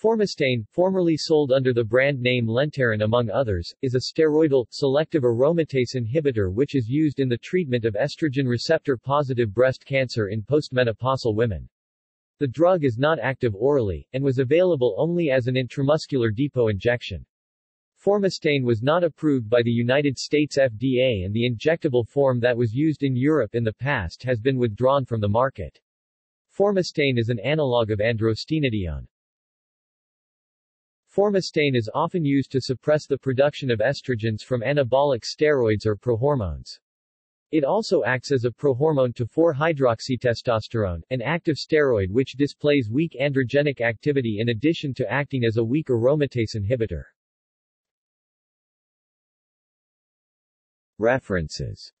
Formestane, formerly sold under the brand name Lentaron among others, is a steroidal, selective aromatase inhibitor which is used in the treatment of estrogen receptor-positive breast cancer in postmenopausal women. The drug is not active orally, and was available only as an intramuscular depot injection. Formestane was not approved by the United States FDA, and the injectable form that was used in Europe in the past has been withdrawn from the market. Formestane is an analog of androstenedione. Formestane is often used to suppress the production of estrogens from anabolic steroids or prohormones. It also acts as a prohormone to 4-hydroxytestosterone, an active steroid which displays weak androgenic activity in addition to acting as a weak aromatase inhibitor. References